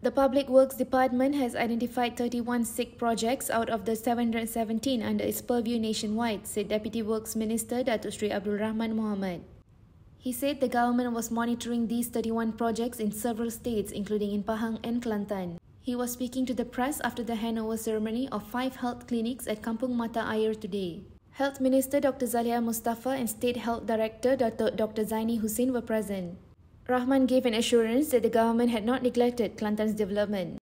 The Public Works Department has identified 31 sick projects out of the 717 under its purview nationwide, said Deputy Works Minister Datuk Seri Abdul Rahman Mohamad. He said the government was monitoring these 31 projects in several states, including in Pahang and Kelantan. He was speaking to the press after the handover ceremony of 5 health clinics at Kampung Mata Ayer today. Health Minister Dr Zaliha Mustafa and State Health Director Dr Zaini Hussin were present. Rahman gave an assurance that the government had not neglected Kelantan's development.